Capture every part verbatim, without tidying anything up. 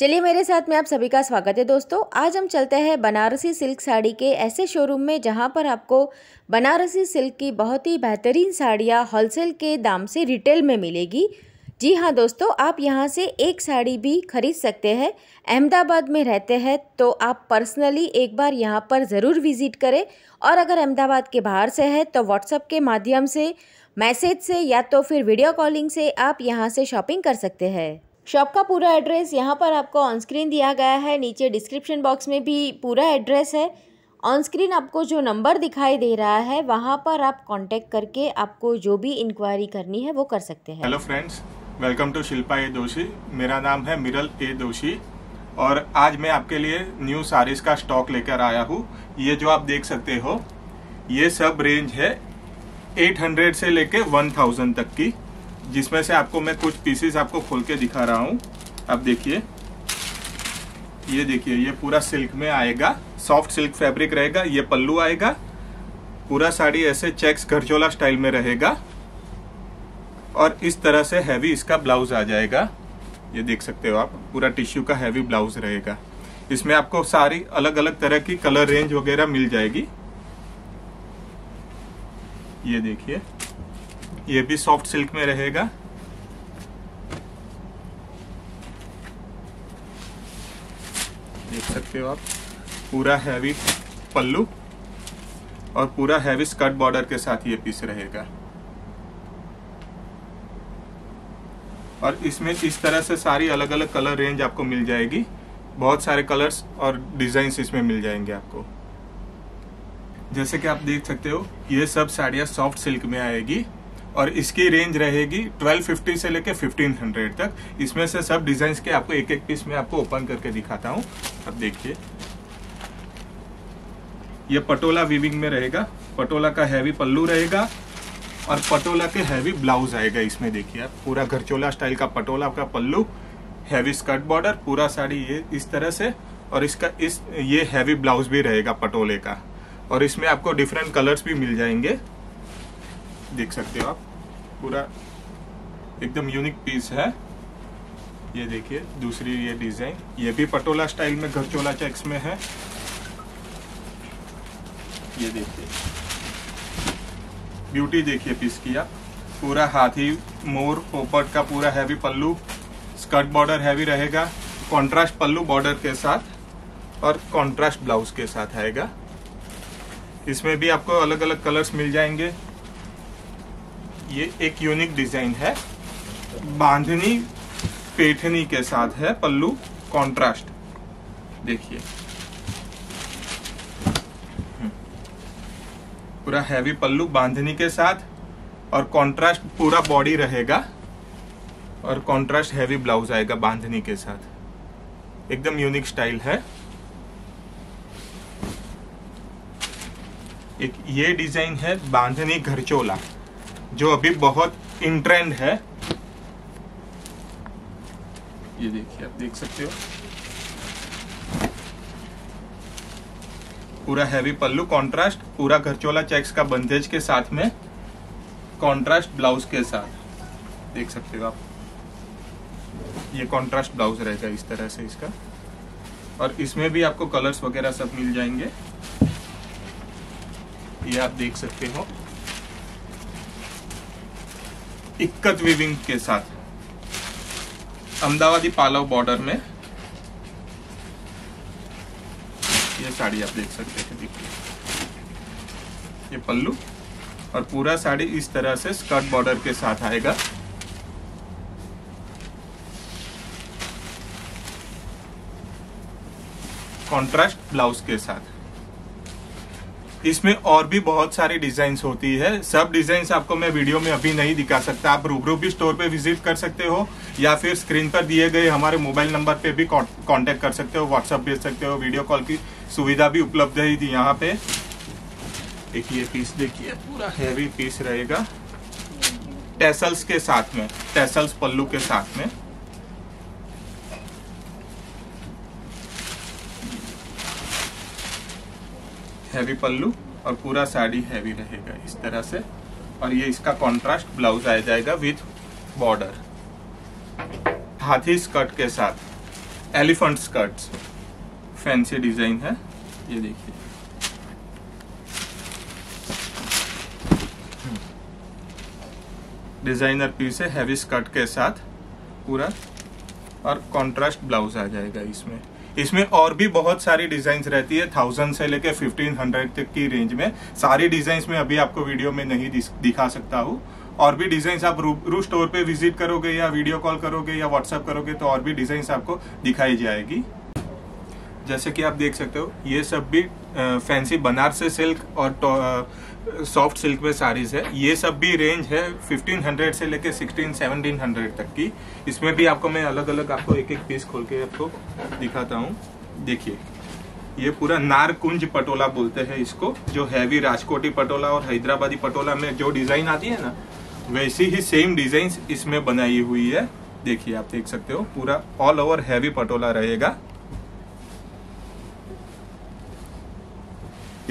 चलिए मेरे साथ में आप सभी का स्वागत है दोस्तों। आज हम चलते हैं बनारसी सिल्क साड़ी के ऐसे शोरूम में जहां पर आपको बनारसी सिल्क की बहुत ही बेहतरीन साड़ियां होलसेल के दाम से रिटेल में मिलेगी। जी हाँ दोस्तों, आप यहां से एक साड़ी भी खरीद सकते हैं। अहमदाबाद में रहते हैं तो आप पर्सनली एक बार यहाँ पर ज़रूर विज़िट करें, और अगर अहमदाबाद के बाहर से है तो व्हाट्सएप के माध्यम से, मैसेज से या तो फिर वीडियो कॉलिंग से आप यहाँ से शॉपिंग कर सकते हैं। शॉप का पूरा एड्रेस यहाँ पर आपको ऑन स्क्रीन दिया गया है, नीचे डिस्क्रिप्शन बॉक्स में भी पूरा एड्रेस है। ऑन स्क्रीन आपको जो नंबर दिखाई दे रहा है वहाँ पर आप कांटेक्ट करके आपको जो भी इंक्वायरी करनी है वो कर सकते हैं। Hello friends, welcome to Shilpa A Doshi. मेरा नाम है मिरल ए दोशी और आज मैं आपके लिए न्यू साड़ीज का स्टॉक लेकर आया हूँ। ये जो आप देख सकते हो ये सब रेंज है आठ सौ से लेके एक हज़ार तक की, जिसमें से आपको मैं कुछ पीसेस आपको खोल के दिखा रहा हूँ। आप देखिए, ये देखिए, ये पूरा सिल्क में आएगा, सॉफ्ट सिल्क फैब्रिक रहेगा। ये पल्लू आएगा, पूरा साड़ी ऐसे चेक्स घरचोला स्टाइल में रहेगा और इस तरह से हैवी इसका ब्लाउज आ जाएगा। ये देख सकते हो आप, पूरा टिश्यू का हैवी ब्लाउज रहेगा। इसमें आपको सारी अलग अलग तरह की कलर रेंज वगैरह मिल जाएगी। ये देखिए, ये भी सॉफ्ट सिल्क में रहेगा। देख सकते हो आप, पूरा हैवी पल्लू और पूरा हैवी स्कर्ट बॉर्डर के साथ ये पीस रहेगा। और इसमें इस तरह से सारी अलग अलग कलर रेंज आपको मिल जाएगी। बहुत सारे कलर्स और डिजाइन्स इसमें मिल जाएंगे आपको। जैसे कि आप देख सकते हो ये सब साड़ियाँ सॉफ्ट सिल्क में आएगी और इसकी रेंज रहेगी बारह सौ पचास से लेके पंद्रह सौ तक। इसमें से सब डिजाइन्स के आपको एक एक पीस में आपको ओपन करके दिखाता हूँ। अब देखिए, ये पटोला वीविंग में रहेगा, पटोला का हैवी पल्लू रहेगा और पटोला के हैवी ब्लाउज आएगा। इसमें देखिए आप, पूरा घरचोला स्टाइल का पटोला का पल्लू, हैवी स्कर्ट बॉर्डर, पूरा साड़ी ये इस तरह से, और इसका इस ये हैवी ब्लाउज भी रहेगा पटोले का। और इसमें आपको डिफरेंट कलर्स भी मिल जाएंगे। देख सकते हो आप, पूरा एकदम यूनिक पीस है। ये देखिए दूसरी ये डिजाइन, ये भी पटोला स्टाइल में घरचोला चेक्स में है। ये देखिए ब्यूटी, देखिए पीस की आप, पूरा हाथी मोर पोपट का पूरा heavy pallu, skirt border heavy रहेगा, कॉन्ट्रास्ट पल्लू बॉर्डर के साथ और कॉन्ट्रास्ट ब्लाउज के साथ आएगा। इसमें भी आपको अलग अलग कलर्स मिल जाएंगे। ये एक यूनिक डिजाइन है, बांधनी पेठनी के साथ है पल्लू, कॉन्ट्रास्ट। देखिए पूरा हैवी पल्लू बांधनी के साथ और कॉन्ट्रास्ट पूरा बॉडी रहेगा और कॉन्ट्रास्ट हैवी ब्लाउज आएगा बांधनी के साथ। एकदम यूनिक स्टाइल है। एक ये डिजाइन है बांधनी घरचोला, जो अभी बहुत इन ट्रेंड है। ये देखिए आप देख सकते हो, पूरा हैवी पल्लू कॉन्ट्रास्ट, पूरा घरचोला चेक्स का बंदेज के साथ में, कॉन्ट्रास्ट ब्लाउज के साथ। देख सकते हो आप, ये कॉन्ट्रास्ट ब्लाउज रहेगा इस तरह से इसका। और इसमें भी आपको कलर्स वगैरह सब मिल जाएंगे। ये आप देख सकते हो इक्कत वीविंग के साथ, अहमदाबादी पालव बॉर्डर में ये साड़ी आप देख सकते हैं। देखिए ये पल्लू और पूरा साड़ी इस तरह से स्कर्ट बॉर्डर के साथ आएगा। कॉन्ट्रास्ट ब्लाउज के साथ। इसमें और भी बहुत सारी डिजाइन्स होती है। सब डिजाइन्स आपको मैं वीडियो में अभी नहीं दिखा सकता। आप रूबरू भी स्टोर पे विजिट कर सकते हो या फिर स्क्रीन पर दिए गए हमारे मोबाइल नंबर पे भी कांटेक्ट कर सकते हो, व्हाट्सएप भेज सकते हो। वीडियो कॉल की सुविधा भी उपलब्ध है यहाँ पे। एक ये पीस देखिए, पूरा हैवी पीस रहेगा टैसल्स के साथ में, टैसल्स पल्लू के साथ में। हैवी पल्लू और पूरा साड़ी हैवी रहेगा इस तरह से। और ये इसका कॉन्ट्रास्ट ब्लाउज आ जाएगा विथ बॉर्डर, हाथी स्कर्ट के साथ। एलिफेंट स्कर्ट्स, फैंसी डिजाइन है ये देखिए। डिजाइनर पीस है हैवी स्कर्ट के साथ पूरा, और कॉन्ट्रास्ट ब्लाउज आ जाएगा इसमें। इसमें और भी बहुत सारी डिजाइन्स रहती है, थाउजेंड से लेकर फिफ्टीन हंड्रेड तक की रेंज में। सारी डिजाइन्स में अभी आपको वीडियो में नहीं दिखा सकता हूँ, और भी डिजाइन्स आप रूबरू स्टोर पे विजिट करोगे या वीडियो कॉल करोगे या व्हाट्सएप करोगे तो और भी डिजाइन्स आपको दिखाई जाएगी। जैसे कि आप देख सकते हो ये सब भी फैंसी बनारसी सिल्क और सॉफ्ट सिल्क में साड़ीज है। ये सब भी रेंज है फिफ्टीन हंड्रेड से लेके सिक्सटीन सेवनटीन हंड्रेड तक की। इसमें भी आपको मैं अलग अलग आपको एक एक पीस खोल के आपको दिखाता हूँ। देखिए ये पूरा नारकुंज पटोला बोलते हैं इसको, जो हैवी राजकोटी पटोला और हैदराबादी पटोला में जो डिजाइन आती है ना, वैसी ही सेम डिजाइन इसमें बनाई हुई है। देखिए आप देख सकते हो पूरा ऑल ओवर हैवी पटोला रहेगा।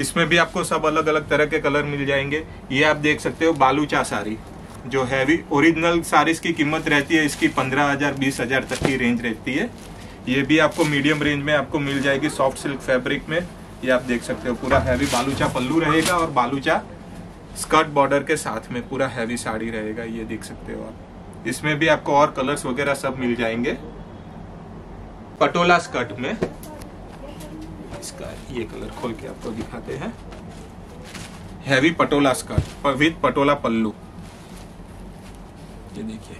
इसमें भी आपको सब अलग अलग तरह के कलर मिल जाएंगे। ये आप देख सकते हो बालूचा साड़ी, जो हैवी ओरिजिनल साड़ीज की कीमत रहती है इसकी पंद्रह हजार बीस हजार तक की रेंज रहती है। ये भी आपको मीडियम रेंज में आपको मिल जाएगी सॉफ्ट सिल्क फैब्रिक में। ये आप देख सकते हो पूरा हैवी बालूचा पल्लू रहेगा और बालूचा स्कर्ट बॉर्डर के साथ में पूरा हैवी साड़ी रहेगा। ये देख सकते हो आप। इसमें भी आपको और कलर्स वगैरह सब मिल जाएंगे पटोला स्कर्ट में। इसका ये कलर खोल के आपको दिखाते हैं, heavy patola skirt with patola pallu. ये देखिए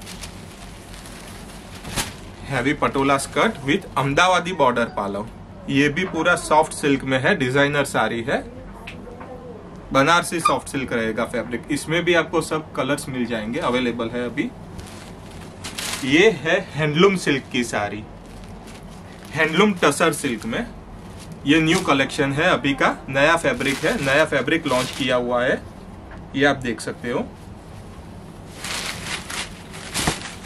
heavy patola skirt with Ahmedabadi border पालो। ये भी पूरा सॉफ्ट सिल्क में है, डिजाइनर साड़ी है, बनारसी सॉफ्ट सिल्क रहेगा फैब्रिक। इसमें भी आपको सब कलर्स मिल जाएंगे, अवेलेबल है अभी। ये है हैंडलूम सिल्क की साड़ी, हैंडलूम टसर सिल्क में। ये न्यू कलेक्शन है अभी का, नया फैब्रिक है, नया फैब्रिक लॉन्च किया हुआ है। ये आप देख सकते हो।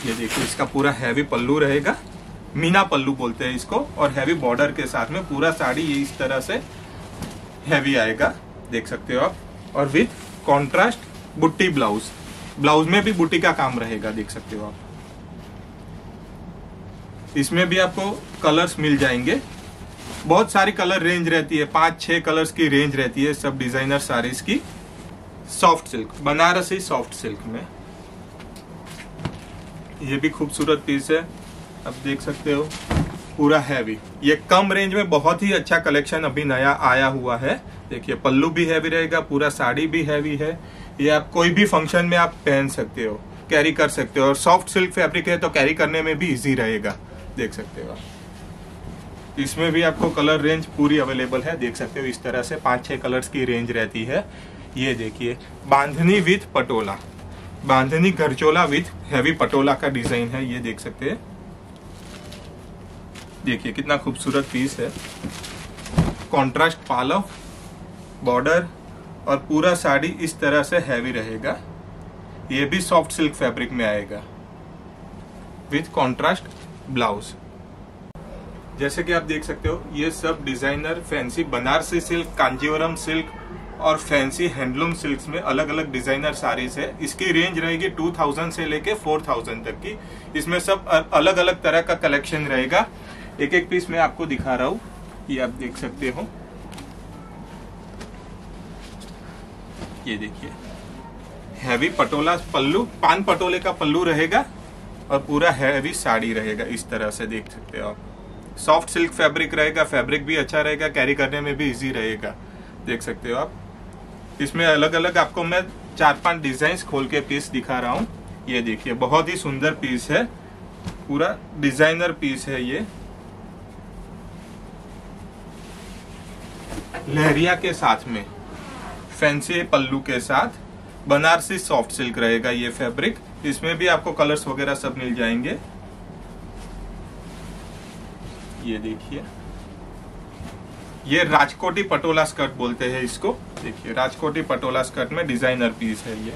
ये देखिए इसका पूरा हैवी पल्लू रहेगा, मीना पल्लू बोलते हैं इसको, और हैवी बॉर्डर के साथ में पूरा साड़ी ये इस तरह से हैवी आएगा, देख सकते हो आप। और विथ कॉन्ट्रास्ट बुट्टी ब्लाउज, ब्लाउज में भी बुट्टी का काम रहेगा, देख सकते हो आप। इसमें भी आपको कलर्स मिल जाएंगे, बहुत सारी कलर रेंज रहती है, पांच छह कलर्स की रेंज रहती है सब डिजाइनर साड़ीज की। Soft silk, Banarasi soft silk में। ये भी खूबसूरत पीस है, आप देख सकते हो पूरा हैवी। ये कम रेंज में बहुत ही अच्छा कलेक्शन अभी नया आया हुआ है। देखिए पल्लू भी हैवी रहेगा, पूरा साड़ी भी हैवी है। ये आप कोई भी फंक्शन में आप पहन सकते हो, कैरी कर सकते हो, और सॉफ्ट सिल्क फैब्रिक है तो कैरी करने में भी ईजी रहेगा, देख सकते हो आप। इसमें भी आपको कलर रेंज पूरी अवेलेबल है, देख सकते हो इस तरह से पाँच छः कलर्स की रेंज रहती है। ये देखिए bandhani with patola, bandhani gharchola with heavy patola का डिजाइन है, ये देख सकते हैं। देखिए कितना खूबसूरत पीस है, कॉन्ट्रास्ट पालव बॉर्डर और पूरा साड़ी इस तरह से हैवी रहेगा। ये भी सॉफ्ट सिल्क फैब्रिक में आएगा विथ कॉन्ट्रास्ट ब्लाउज। जैसे कि आप देख सकते हो ये सब designer fancy Banarasi silk, Kanjeevaram silk और फैंसी हैंडलूम सिल्क्स में अलग अलग डिजाइनर साड़ीज है। इसकी रेंज रहेगी टू थाउजेंड से लेके फोर थाउजेंड तक की। इसमें सब अलग अलग तरह का कलेक्शन रहेगा। एक एक पीस मैं आपको दिखा रहा हूँ, ये आप देख सकते हो। ये देखिए हैवी पटोला पल्लू, पान पटोले का पल्लू रहेगा और पूरा हैवी साड़ी रहेगा इस तरह से, देख सकते हो आप। सॉफ्ट सिल्क फैब्रिक रहेगा, फैब्रिक भी अच्छा रहेगा, कैरी करने में भी इजी रहेगा, देख सकते हो आप। इसमें अलग अलग आपको मैं चार पांच डिजाइन खोल के पीस दिखा रहा हूँ। ये देखिए बहुत ही सुंदर पीस है, पूरा डिजाइनर पीस है। ये लहरिया के साथ में फैंसी पल्लू के साथ बनारसी सॉफ्ट सिल्क रहेगा ये फैब्रिक। इसमें भी आपको कलर्स वगैरह सब मिल जाएंगे। ये देखिए ये राजकोटी पटोला स्कर्ट बोलते हैं इसको। देखिए राजकोटी पटोला स्कर्ट में डिजाइनर पीस है ये।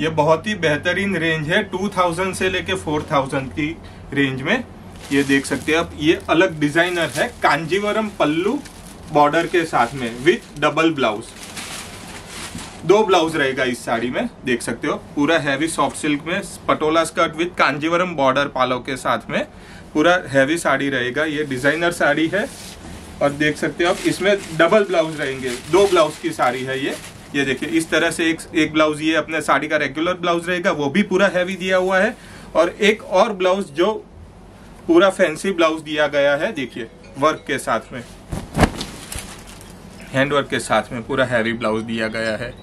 ये बहुत ही बेहतरीन रेंज है, टू थाउजेंड से लेके फोर थाउजेंड की रेंज में। ये देख सकते हैं आप, ये अलग डिजाइनर है, कांजीवरम पल्लू बॉर्डर के साथ में विथ डबल ब्लाउज। दो ब्लाउज रहेगा इस साड़ी में, देख सकते हो पूरा हैवी सॉफ्ट सिल्क में patola skirt with Kanjeevaram border पालो के साथ में पूरा हैवी साड़ी रहेगा। ये डिजाइनर साड़ी है और देख सकते हो आप इसमें डबल ब्लाउज रहेंगे, दो ब्लाउज की साड़ी है ये। ये देखिए इस तरह से एक एक ब्लाउज ये अपने साड़ी का रेगुलर ब्लाउज रहेगा, वो भी पूरा हैवी दिया हुआ है, और एक और ब्लाउज जो पूरा फैंसी ब्लाउज दिया गया है, देखिए वर्क के साथ में, हैंडवर्क के साथ में पूरा हैवी ब्लाउज दिया गया है।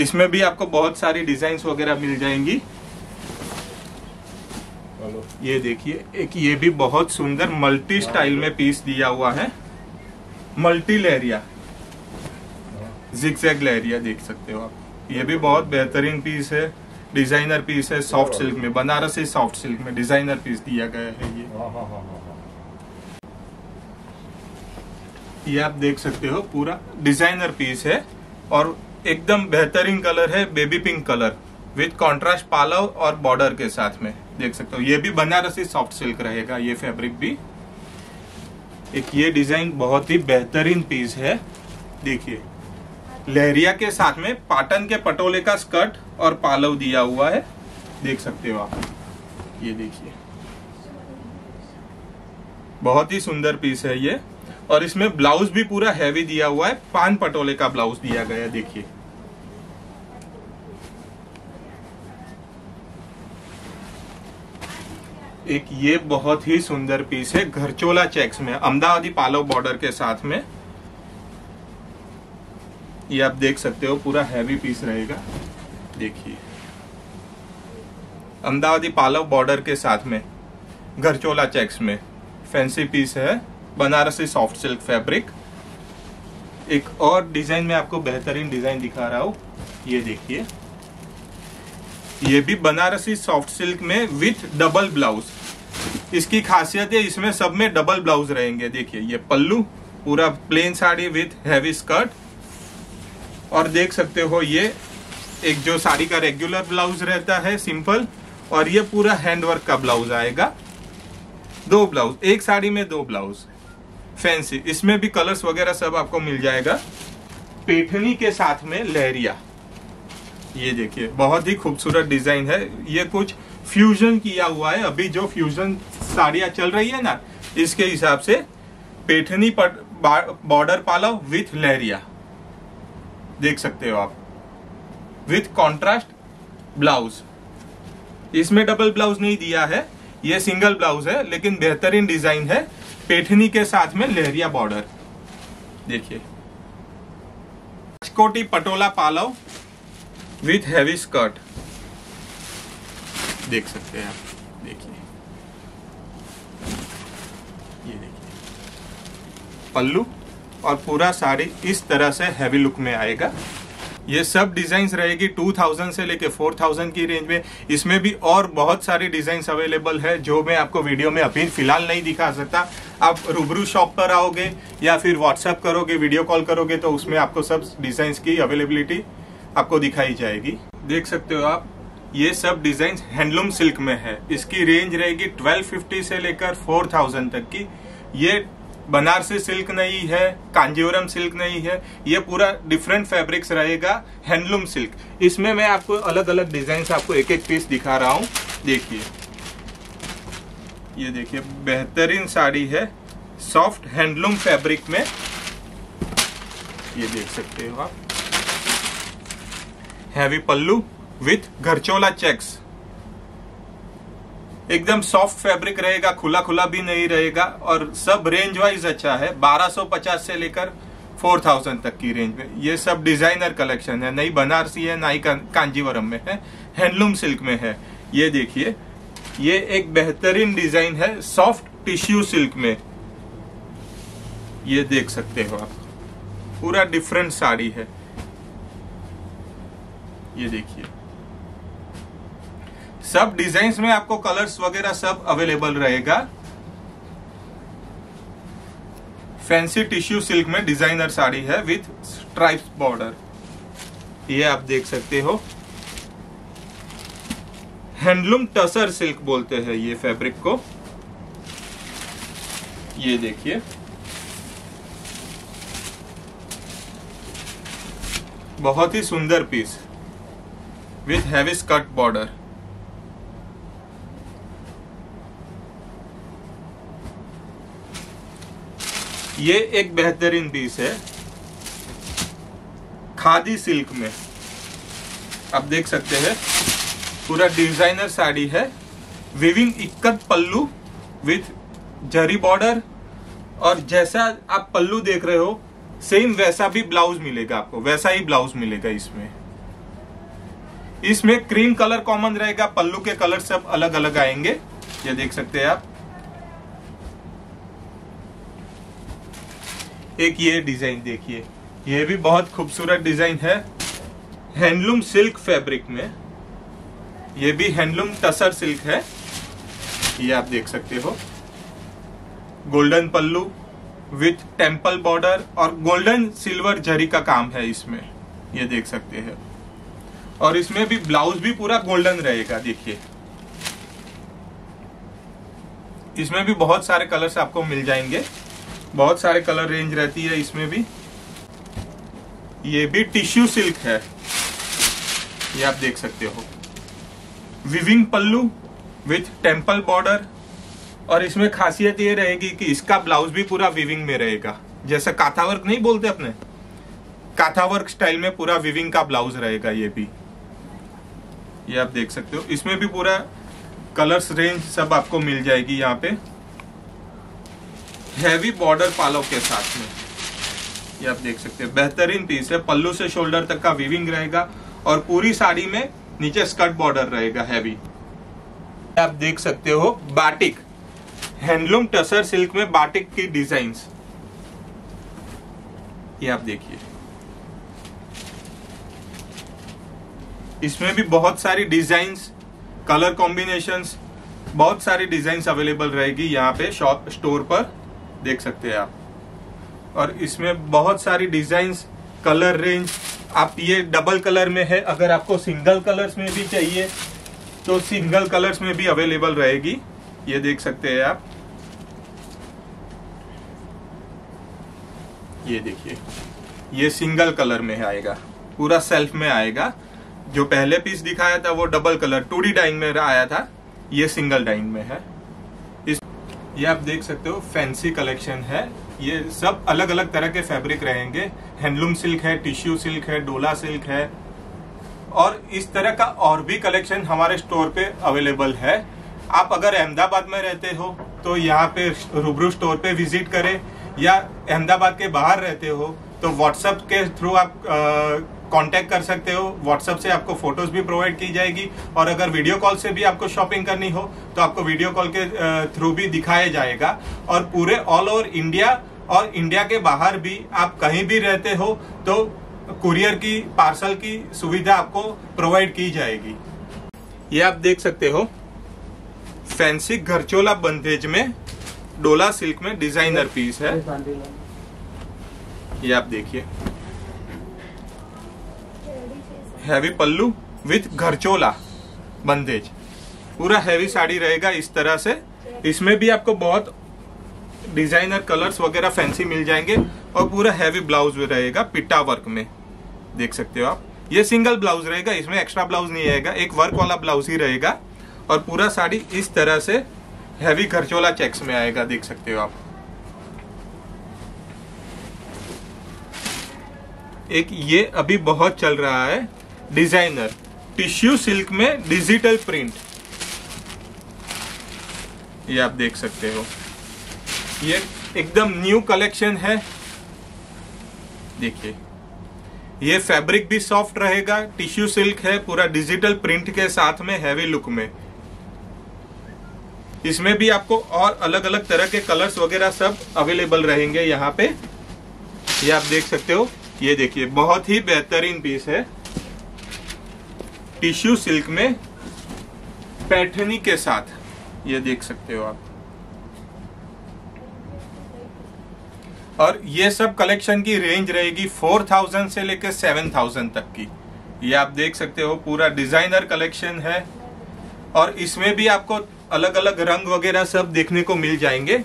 इसमें भी आपको बहुत सारी डिजाइन वगैरह मिल जाएंगी। ये देखिए एक ये भी बहुत सुंदर मल्टी स्टाइल में पीस दिया हुआ है, मल्टी लेरिया जिगजैग लेरिया, देख सकते हो आप। ये भी बहुत बेहतरीन पीस है, डिजाइनर पीस है, सॉफ्ट सिल्क में, बनारसी सॉफ्ट सिल्क में डिजाइनर पीस दिया गया है ये। ये आप देख सकते हो पूरा डिजाइनर पीस है और एकदम बेहतरीन कलर है, baby pink colour with contrast पालव और बॉर्डर के साथ में, देख सकते हो। ये भी बनारसी सॉफ्ट सिल्क रहेगा ये फैब्रिक भी। एक ये डिजाइन बहुत ही बेहतरीन पीस है, देखिए लहरिया के साथ में पाटन के पटोले का स्कर्ट और पालव दिया हुआ है, देख सकते हो आप। ये देखिए बहुत ही सुंदर पीस है ये, और इसमें ब्लाउज भी पूरा हैवी दिया हुआ है, पान पटोले का ब्लाउज दिया गया है, देखिए। एक ये बहुत ही सुंदर पीस है घरचोला चेक्स में अहमदाबादी पालव बॉर्डर के साथ में, ये आप देख सकते हो पूरा हैवी पीस रहेगा, देखिए अहमदाबादी पालव बॉर्डर के साथ में घरचोला चेक्स में फैंसी पीस है, बनारसी सॉफ्ट सिल्क फैब्रिक। एक और डिजाइन में आपको बेहतरीन डिजाइन दिखा रहा हूँ, ये देखिए ये भी बनारसी सॉफ्ट सिल्क में विथ डबल ब्लाउज। इसकी खासियत है इसमें सब में डबल ब्लाउज रहेंगे, देखिए ये पल्लू पूरा plain sari with heavy skirt, और देख सकते हो ये एक जो साड़ी का रेगुलर ब्लाउज रहता है सिंपल, और ये पूरा हैंडवर्क का ब्लाउज आएगा, दो ब्लाउज एक साड़ी में, दो ब्लाउज फैंसी। इसमें भी कलर्स वगैरह सब आपको मिल जाएगा। पेठनी के साथ में लहरिया, ये देखिए बहुत ही खूबसूरत डिजाइन है, ये कुछ फ्यूजन किया हुआ है। अभी जो फ्यूजन साड़ियाँ चल रही है ना, इसके हिसाब से पेठनी बॉर्डर पालव विथ लहरिया, देख सकते हो आप, विथ कॉन्ट्रास्ट ब्लाउज। इसमें डबल ब्लाउज नहीं दिया है, ये सिंगल ब्लाउज है, लेकिन बेहतरीन डिजाइन है। पेठनी के साथ में लहरिया बॉर्डर, देखिए राजकोटी पटोला पालव विथ हैवी स्कर्ट, देख सकते हैं आप, देखिए ये देखिए पल्लू और पूरा साड़ी इस तरह से हैवी लुक में आएगा। ये सब डिजाइन्स रहेगी दो हज़ार से लेके चार हज़ार की रेंज में। इसमें भी और बहुत सारी डिजाइन्स अवेलेबल है जो मैं आपको वीडियो में अभी फिलहाल नहीं दिखा सकता। आप रूबरू शॉप पर आओगे या फिर व्हाट्सएप करोगे, वीडियो कॉल करोगे तो उसमें आपको सब डिजाइन्स की अवेलेबिलिटी आपको दिखाई जाएगी। देख सकते हो आप ये सब डिजाइन हैंडलूम सिल्क में है। इसकी रेंज रहेगी बारह सौ पचास से लेकर चार हज़ार तक की। ये बनारसी सिल्क नहीं है, कांजीवरम सिल्क नहीं है, ये पूरा डिफरेंट फैब्रिक्स रहेगा हैंडलूम सिल्क। इसमें मैं आपको अलग अलग डिजाइन आपको एक एक पीस दिखा रहा हूँ। देखिए ये देखिए बेहतरीन साड़ी है सॉफ्ट हैंडलूम फैब्रिक में, ये देख सकते हो आप। Heavy pallu with gharchola checks, एकदम सॉफ्ट फैब्रिक रहेगा, खुला खुला भी नहीं रहेगा, और सब रेंज वाइज अच्छा है। बारह सौ पचास से लेकर चार हज़ार तक की रेंज में ये सब डिजाइनर कलेक्शन है, नहीं बनारसी है, ना ही कांजीवरम में है, हैंडलूम सिल्क में है। ये देखिए ये एक बेहतरीन डिजाइन है सॉफ्ट टिश्यू सिल्क में, ये देख सकते हो आप। पूरा डिफरेंट साड़ी है, ये देखिए सब डिजाइन्स में आपको कलर्स वगैरह सब अवेलेबल रहेगा। फैंसी टिश्यू सिल्क में डिजाइनर साड़ी है विथ स्ट्राइप्स बॉर्डर, ये आप देख सकते हो। हैंडलूम टसर सिल्क बोलते हैं ये फैब्रिक को, ये देखिए बहुत ही सुंदर piece with heavy skirt border. ये एक बेहतरीन पीस है खादी सिल्क में, आप देख सकते हैं पूरा डिजाइनर साड़ी है। Weaving ikat pallu with zari border, और जैसा आप पल्लू देख रहे हो सेम वैसा भी ब्लाउज मिलेगा आपको, वैसा ही ब्लाउज मिलेगा इसमें। इसमें क्रीम कलर कॉमन रहेगा, पल्लू के कलर सब अलग अलग आएंगे, ये देख सकते हैं आप। एक ये डिजाइन देखिए, ये भी बहुत खूबसूरत डिजाइन है हैंडलूम सिल्क फैब्रिक में। ये भी हैंडलूम टसर सिल्क है, ये आप देख सकते हो। Golden pallu with temple border और गोल्डन सिल्वर जरी का काम है इसमें, ये देख सकते हैं। और इसमें भी ब्लाउज भी पूरा गोल्डन रहेगा, देखिए इसमें भी बहुत सारे कलर्स आपको मिल जाएंगे, बहुत सारे कलर रेंज रहती है इसमें भी। ये भी टिश्यू सिल्क है, ये आप देख सकते हो। Weaving pallu with temple border, और इसमें खासियत ये रहेगी कि इसका ब्लाउज भी पूरा विविंग में रहेगा, जैसा काथा वर्क नहीं बोलते अपने, काथा वर्क स्टाइल में पूरा विविंग का ब्लाउज रहेगा ये भी, ये आप देख सकते हो। इसमें भी पूरा कलर्स रेंज सब आपको मिल जाएगी यहाँ पे, हैवी बॉर्डर पालों के साथ में, ये आप देख सकते हैं। बेहतरीन पीस है, पल्लू से शोल्डर तक का विविंग रहेगा और पूरी साड़ी में नीचे स्कर्ट बॉर्डर रहेगा हैवी। आप देख सकते हो बाटिक हैंडलूम टसर सिल्क में बाटिक की डिजाइन्स, ये आप देखिए। इसमें भी बहुत सारी डिजाइन्स, कलर कॉम्बिनेशंस, बहुत सारी डिजाइन्स अवेलेबल रहेगी यहाँ पे शॉप स्टोर पर, देख सकते हैं आप। और इसमें बहुत सारी डिजाइन्स, कलर रेंज, आप ये डबल कलर में है, अगर आपको सिंगल कलर्स में भी चाहिए तो सिंगल कलर्स में भी अवेलेबल रहेगी, ये देख सकते हैं आप। ये देखिए ये सिंगल कलर में आएगा, पूरा सेल्फ में आएगा। जो पहले पीस दिखाया था वो double colour two D dyeing में आया था, ये सिंगल डाइंग में है। इस ये आप देख सकते हो फैंसी कलेक्शन है, ये सब अलग अलग तरह के फैब्रिक रहेंगे। हैंडलूम सिल्क है, टिश्यू सिल्क है, डोला सिल्क है, और इस तरह का और भी कलेक्शन हमारे स्टोर पे अवेलेबल है। आप अगर अहमदाबाद में रहते हो तो यहाँ पे रूबरू स्टोर पे विजिट करें, या अहमदाबाद के बाहर रहते हो तो व्हाट्सएप के थ्रू आप कांटेक्ट कर सकते हो। व्हाट्सएप से आपको फोटोज भी प्रोवाइड की जाएगी, और अगर वीडियो कॉल से भी आपको शॉपिंग करनी हो तो आपको वीडियो कॉल के थ्रू भी दिखाया जाएगा। और पूरे ऑल ओवर इंडिया और इंडिया के बाहर भी आप कहीं भी रहते हो तो कुरियर की, पार्सल की सुविधा आपको प्रोवाइड की जाएगी। ये आप देख सकते हो फैंसी घरचोला बंदेज में डोला सिल्क में डिजाइनर पीस है, ये आप देखिए। हैवी पल्लू विथ घरचोला बंदेज, पूरा हैवी साड़ी रहेगा इस तरह से। इसमें भी आपको बहुत डिजाइनर कलर्स वगैरह फैंसी मिल जाएंगे, और पूरा हैवी ब्लाउज रहेगा पिटा वर्क में, देख सकते हो आप। ये सिंगल ब्लाउज रहेगा, इसमें एक्स्ट्रा ब्लाउज नहीं आएगा, एक वर्क वाला ब्लाउज ही रहेगा। और पूरा साड़ी इस तरह से हैवी घरचोला चेक्स में आएगा, देख सकते हो आप। एक ये अभी बहुत चल रहा है डिजाइनर टिश्यू सिल्क में डिजिटल प्रिंट, ये आप देख सकते हो। ये एकदम न्यू कलेक्शन है, देखिए ये फैब्रिक भी सॉफ्ट रहेगा, टिश्यू सिल्क है, पूरा डिजिटल प्रिंट के साथ में हैवी लुक में। इसमें भी आपको और अलग अलग तरह के कलर्स वगैरह सब अवेलेबल रहेंगे यहाँ पे, ये आप देख सकते हो। ये देखिए बहुत ही बेहतरीन पीस है टिश्यू सिल्क में पैठनी के साथ, ये देख सकते हो आप। और ये सब कलेक्शन की रेंज रहेगी चार हज़ार से लेकर सात हज़ार तक की, ये आप देख सकते हो। पूरा डिजाइनर कलेक्शन है, और इसमें भी आपको अलग अलग रंग वगैरह सब देखने को मिल जाएंगे।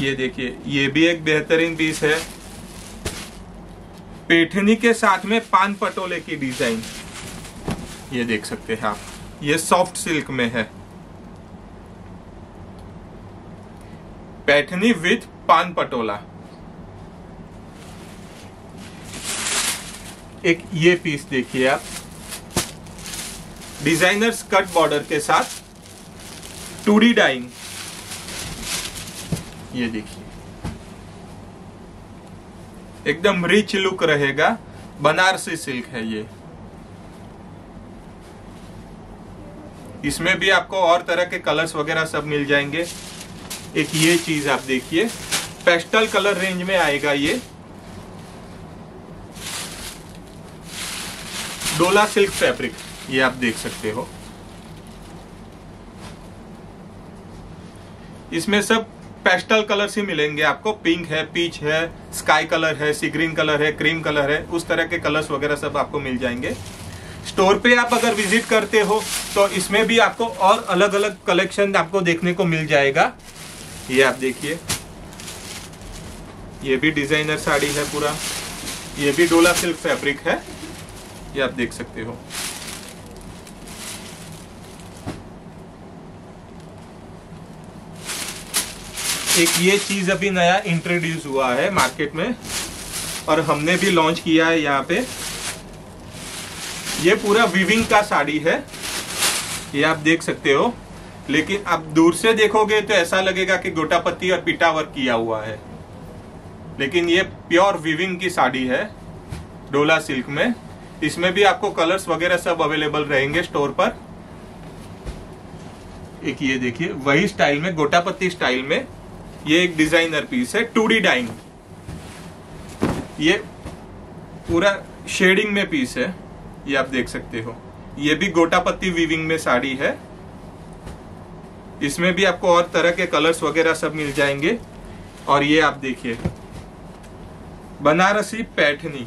ये देखिए ये भी एक बेहतरीन पीस है पेठनी के साथ में पान पटोले की डिजाइन ये देख सकते हैं आप, ये सॉफ्ट सिल्क में है। पैठनी विथ पान पटोला। एक ये पीस देखिए आप, डिजाइनर्स कट बॉर्डर के साथ टूडी डाइंग, ये देखिए एकदम रिच लुक रहेगा, बनारसी सिल्क है ये। इसमें भी आपको और तरह के कलर्स वगैरह सब मिल जाएंगे। एक ये चीज आप देखिए, पेस्टल कलर रेंज में आएगा ये। डोला सिल्क फैब्रिक ये आप देख सकते हो, इसमें सब पेस्टल कलर ही मिलेंगे आपको। पिंक है, पीच है, स्काई कलर है, सी ग्रीन कलर है, क्रीम कलर है, उस तरह के कलर्स वगैरह सब आपको मिल जाएंगे। स्टोर पे आप अगर विजिट करते हो तो इसमें भी आपको और अलग अलग कलेक्शन आपको देखने को मिल जाएगा। ये आप देखिए, ये भी डिजाइनर साड़ी है पूरा, ये भी डोला सिल्क फैब्रिक है, ये आप देख सकते हो। एक ये चीज अभी नया इंट्रोड्यूस हुआ है मार्केट में और हमने भी लॉन्च किया है यहाँ पे। ये पूरा विविंग का साड़ी है, ये आप देख सकते हो, लेकिन आप दूर से देखोगे तो ऐसा लगेगा कि गोटापत्ती और पीटा वर्क किया हुआ है, लेकिन ये प्योर विविंग की साड़ी है डोला सिल्क में। इसमें भी आपको कलर्स वगैरह सब अवेलेबल रहेंगे स्टोर पर। एक ये देखिए, वही स्टाइल में गोटापत्ती स्टाइल में ये एक डिजाइनर पीस है, टूडी डाइंग, ये पूरा शेडिंग में पीस है, ये आप देख सकते हो। ये भी गोटापत्ती वीविंग में साड़ी है, इसमें भी आपको और तरह के कलर्स वगैरह सब मिल जाएंगे। और ये आप देखिए, बनारसी पैठनी,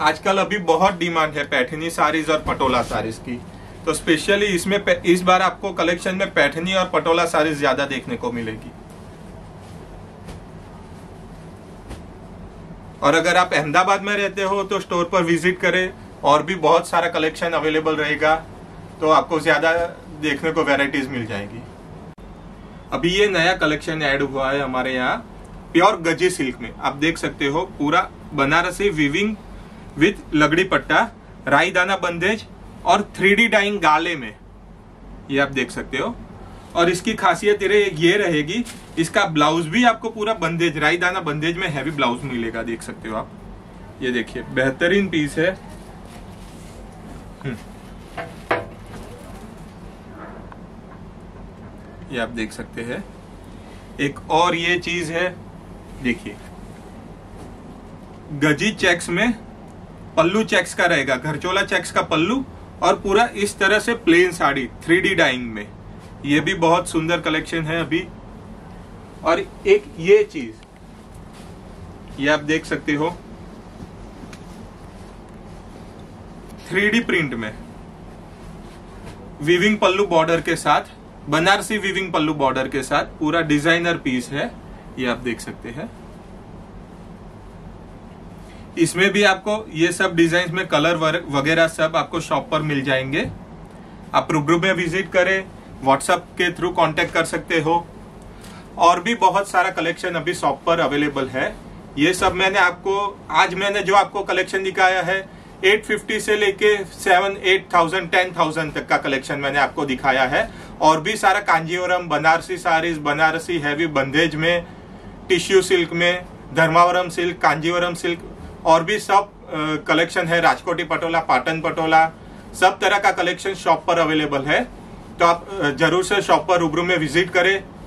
आजकल अभी बहुत डिमांड है पैठनी साड़ीज और पटोला साड़ीज की, तो स्पेशली इसमें इस बार आपको कलेक्शन में पैठनी और पटोला साड़ीज ज्यादा देखने को मिलेगी। और अगर आप अहमदाबाद में रहते हो तो स्टोर पर विजिट करें, और भी बहुत सारा कलेक्शन अवेलेबल रहेगा, तो आपको ज़्यादा देखने को वैरायटीज मिल जाएगी। अभी ये नया कलेक्शन ऐड हुआ है हमारे यहाँ, प्योर गजी सिल्क में आप देख सकते हो, पूरा बनारसी वीविंग विथ लगड़ी पट्टा, राई दाना बंदेज और थ्री डी डाइंग गाले में, ये आप देख सकते हो। और इसकी खासियत ये रहेगी, इसका ब्लाउज भी आपको पूरा बंदेज, राईदाना बंदेज में हैवी ब्लाउज मिलेगा, देख सकते हो आप। ये देखिए, बेहतरीन पीस है। ये आप देख सकते हैं। एक और ये चीज है, देखिए, गजी चेक्स में पल्लू चेक्स का रहेगा, घरचोला चेक्स का पल्लू, और पूरा इस तरह से plain sari three D dyeing में, ये भी बहुत सुंदर कलेक्शन है अभी। और एक ये चीज, ये आप देख सकते हो, थ्री डी प्रिंट में वीविंग पल्लू बॉर्डर के साथ, बनारसी वीविंग पल्लू बॉर्डर के साथ, पूरा डिजाइनर पीस है, ये आप देख सकते हैं। इसमें भी आपको ये सब डिजाइन में कलर वगैरह सब आपको शॉप पर मिल जाएंगे। आप रूबरू में विजिट करें, व्हाट्सएप के थ्रू कांटेक्ट कर सकते हो। और भी बहुत सारा कलेक्शन अभी शॉप पर अवेलेबल है। ये सब मैंने आपको, आज मैंने जो आपको कलेक्शन दिखाया है, आठ सौ पचास से लेके सात, आठ हज़ार, दस हज़ार तक का कलेक्शन मैंने आपको दिखाया है। और भी सारा कांजीवरम, बनारसी साड़ीज, बनारसी हैवी बंदेज में, टिश्यू सिल्क में, धर्मावरम सिल्क, कांजीवरम सिल्क, और भी सब कलेक्शन है, राजकोटी पटोला, पाटन पटोला, सब तरह का कलेक्शन शॉप पर अवेलेबल है। तो आप जरूर से शॉप पर रूबरू में विजिट करें।